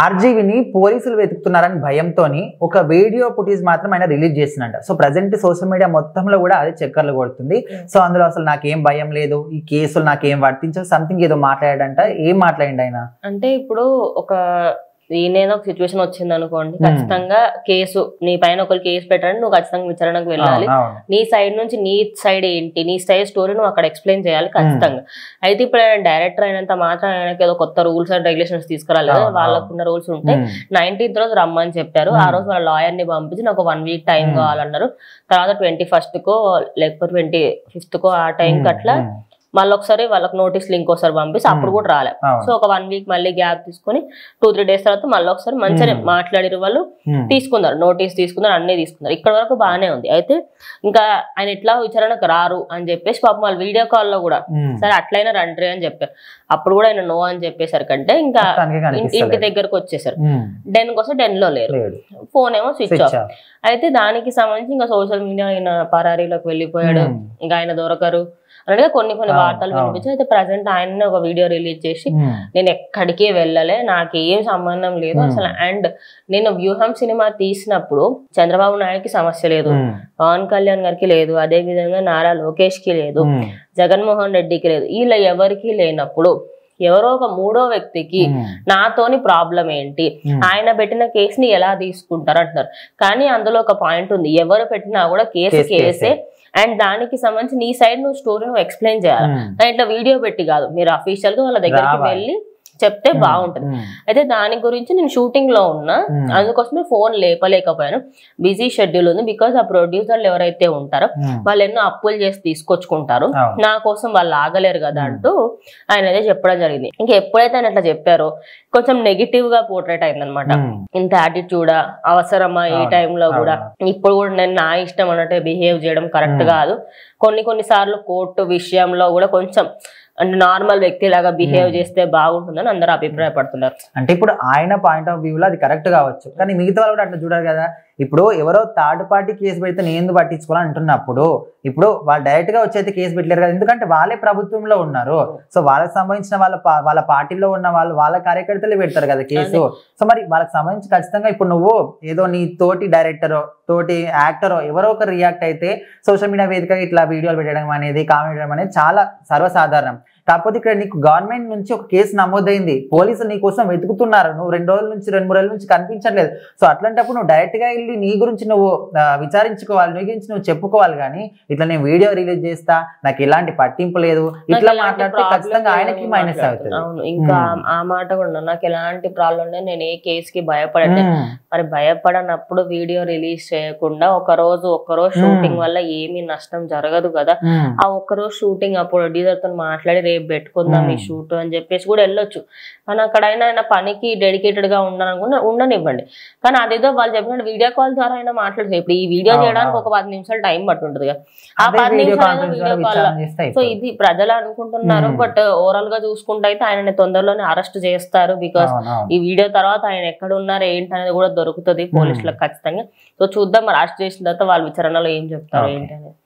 ఆర్జీవిని పోలీసులు వెతుకుతున్నారని భయంతో ఒక వీడియో ఫుటేజ్ మాత్రం ఆయన రిలీజ్ చేసిందంట. సో ప్రజెంట్ సోషల్ మీడియా మొత్తంలో కూడా అది చక్కర్లు కొడుతుంది. సో అందులో అసలు నాకేం భయం లేదు, ఈ కేసులు నాకేం వర్తించవు, సంథింగ్ ఏదో మాట్లాడాడంట. ఏం మాట్లాడండి ఆయన అంటే, ఇప్పుడు ఒక నేనేదో ఒక సిచ్యువేషన్ వచ్చింది అనుకోండి, ఖచ్చితంగా కేసు నీ పైన ఒకరు కేసు పెట్టాలని నువ్వు ఖచ్చితంగా విచారణకు వెళ్ళాలి. నీ సైడ్ నుంచి నీ సైడ్ ఏంటి, నీ సైడ్ స్టోరీ నువ్వు అక్కడ ఎక్స్ప్లెయిన్ చేయాలి ఖచ్చితంగా. అయితే ఇప్పుడు ఆయన డైరెక్టర్ అయినంత మాత్రం ఆయనకి ఏదో కొత్త రూల్స్ అండ్ రెగ్యులేషన్స్ తీసుకురాలేదు, వాళ్ళకున్న రూల్స్ ఉంటాయి. 19th రోజు రమ్మని చెప్పారు. ఆ రోజు వాళ్ళ లాయర్ ని పంపించి నాకు 1 week టైం కావాలన్నారు. తర్వాత 21st లేకపోతే 25th ఆ టైంకి అట్లా మళ్ళీ ఒకసారి వాళ్ళకి నోటీసులు ఇంకోసారి పంపిస్తే అప్పుడు కూడా రాలే. సో ఒక 1 week మళ్ళీ గ్యాప్ తీసుకుని 2-3 days తర్వాత మళ్ళీ ఒకసారి మంచిగా మాట్లాడారు. వాళ్ళు తీసుకున్నారు, నోటీస్ తీసుకున్నారు, అన్నీ తీసుకున్నారు. ఇక్కడ వరకు బాగానే ఉంది. అయితే ఇంకా ఆయన ఎట్లా విచారణకు రారు అని చెప్పేసి పాపం వాళ్ళు వీడియో కాల్ లో కూడా సరే అట్లయినా రండి అని చెప్పారు. అప్పుడు కూడా ఆయన నో అని చెప్పేసరికంటే ఇంకా ఇంటి దగ్గరకు వచ్చేసారు. 10 కోసం 10 లేరు, ఫోన్ ఏమో స్విచ్ ఆఫ్. అయితే దానికి సంబంధించి ఇంకా సోషల్ మీడియా ఆయన పరారీలోకి వెళ్ళిపోయాడు, ఇంకా ఆయన దొరకరు అన్నట్టుగా కొన్ని కొన్ని వార్తలు వినిపించాయి. అయితే ప్రజెంట్ ఆయన ఒక వీడియో రిలీజ్ చేసి నేను ఎక్కడికి వెళ్ళలే, నాకు ఏం సంబంధం లేదు అసలు. అండ్ నేను వ్యూహం సినిమా తీసినప్పుడు చంద్రబాబు నాయుడుకి సమస్య లేదు, పవన్ కళ్యాణ్ గారికి లేదు, అదే విధంగా నారా లోకేష్ కి లేదు, జగన్మోహన్ రెడ్డికి లేదు. ఇలా ఎవరికి లేనప్పుడు ఎవరో ఒక మూడో వ్యక్తికి నాతోని ప్రాబ్లం ఏంటి, ఆయన పెట్టిన కేసు ని ఎలా తీసుకుంటారు అంటున్నారు. కానీ అందులో ఒక పాయింట్ ఉంది, ఎవరు పెట్టినా కూడా కేసు కేసే. అండ్ దానికి సంబంధించి నీ సైడ్ నువ్వు స్టోరీ నువ్వు ఎక్స్ప్లెయిన్ చేయాలి. కానీ ఇట్లా వీడియో పెట్టి కాదు, మీరు అఫీషియల్ గా వాళ్ళ దగ్గరికి వెళ్ళి చెప్తే బాగుంటది. అయితే దాని గురించి నేను షూటింగ్ లో ఉన్నా, అందుకోసమే ఫోన్ లేపలేకపోయాను, బిజీ షెడ్యూల్ ఉంది. బికాస్ ఆ ప్రొడ్యూసర్లు ఎవరైతే ఉంటారో వాళ్ళు ఎన్నో అప్పులు చేసి తీసుకొచ్చుకుంటారు, నా కోసం వాళ్ళు ఆగలేరు కదా అంటూ ఆయన అదే చెప్పడం జరిగింది. ఇంకా ఎప్పుడైతే ఆయన అట్లా చెప్పారో కొంచెం నెగిటివ్ గా పోర్ట్రేట్ అయింది అనమాట. ఇంత యాటిట్యూడా, అవసరమా ఈ టైంలో కూడా, ఇప్పుడు కూడా నేను నా ఇష్టం అన్నట్టు బిహేవ్ చేయడం కరెక్ట్ కాదు. కొన్నిసార్లు కోర్టు విషయంలో కూడా కొంచెం అంటే నార్మల్ వ్యక్తి లాగా బిహేవ్ చేస్తే బాగుంటుందని అందరూ అభిప్రాయపడుతున్నారు. అంటే ఇప్పుడు ఆయన పాయింట్ ఆఫ్ వ్యూ లో అది కరెక్ట్ కావచ్చు, కానీ మిగతా వాళ్ళు కూడా అట్లా చూడారు కదా. ఇప్పుడు ఎవరో థర్డ్ పార్టీ కేసు పెడితే నేను ఎందుకు పట్టించుకోవాలని అంటున్నప్పుడు, ఇప్పుడు వాళ్ళు డైరెక్ట్ గా వచ్చి కేసు పెట్టలేరు కదా, ఎందుకంటే వాళ్ళే ప్రభుత్వంలో ఉన్నారు. సో వాళ్ళకి సంబంధించిన వాళ్ళ పార్టీలో ఉన్న వాళ్ళు వాళ్ళ కార్యకర్తలే పెడతారు కదా కేసు. సో మరి వాళ్ళకి సంబంధించి ఖచ్చితంగా ఇప్పుడు నువ్వు ఏదో నీ తోటి డైరెక్టరో తోటి యాక్టరో ఎవరో ఒకరు రియాక్ట్ అయితే సోషల్ మీడియా వేదిక ఇట్లా వీడియోలు పెట్టడం అనేది, కామెంట్ చేయడం అనేది చాలా సర్వసాధారణం. కాకపోతే ఇక్కడ నీకు గవర్నమెంట్ నుంచి ఒక కేసు నమోదైంది, పోలీసులు నీ కోసం వెతుకుతున్నారు, నువ్వు 2 రోజుల నుంచి 3 రోజుల నుంచి కనిపించట్లేదు. సో అట్లాంటప్పుడు నువ్వు డైరెక్ట్ గా వెళ్ళి నీ గురించి నువ్వు విచారించుకోవాలి, నీ గురించి నువ్వు చెప్పుకోవాలి. కానీ ఇట్లా నేను వీడియో రిలీజ్ చేస్తా, నాకు ఎలాంటి పట్టింపు లేదు ఇట్లా మాట్లాడితే ఖచ్చితంగా ఆయనకి మైనస్ అవుతుంది. అవును, ఇంకా ఆ మాట కూడా, నాకు ఎలాంటి ప్రాబ్లం లేదు, నేను ఏ కేసుకి భయపడలేదు. మరి భయపడనప్పుడు వీడియో రిలీజ్ చేయకుండా ఒక రోజు షూటింగ్ వల్ల ఏమీ నష్టం జరగదు కదా. ఆ ఒక్కరోజు షూటింగ్ అప్పుడు ప్రొడ్యూసర్తో మాట్లాడి పెట్టుకుందాం ఈ షూట్ అని చెప్పేసి కూడా వెళ్ళొచ్చు. కానీ అక్కడ ఆయన పనికి డెడికేటెడ్ గా ఉండాలనుకున్నా ఉండనివ్వండి. కానీ అదేదో వాళ్ళు చెప్పినట్టు వీడియో కాల్ ద్వారా అయినా మాట్లాడుతుంది. ఇప్పుడు ఈ వీడియో చేయడానికి ఒక 10 నిమిషాలు టైం పట్టుంటది కదా, ఆ 10 నిమిషాలు వీడియో కాల్. సో ఇది ప్రజలు అనుకుంటున్నారు, బట్ ఓవరాల్ గా చూసుకుంటే అయితే ఆయన తొందరలోనే అరెస్ట్ చేస్తారు. బికాస్ ఈ వీడియో తర్వాత ఆయన ఎక్కడ ఉన్నారు ఏంటి అనేది కూడా దొరుకుతుంది పోలీసులకు ఖచ్చితంగా. సో చూద్దాం, అరెస్ట్ చేసిన తర్వాత వాళ్ళ విచారణలో ఏం చెప్తారు ఏంటి అనేది.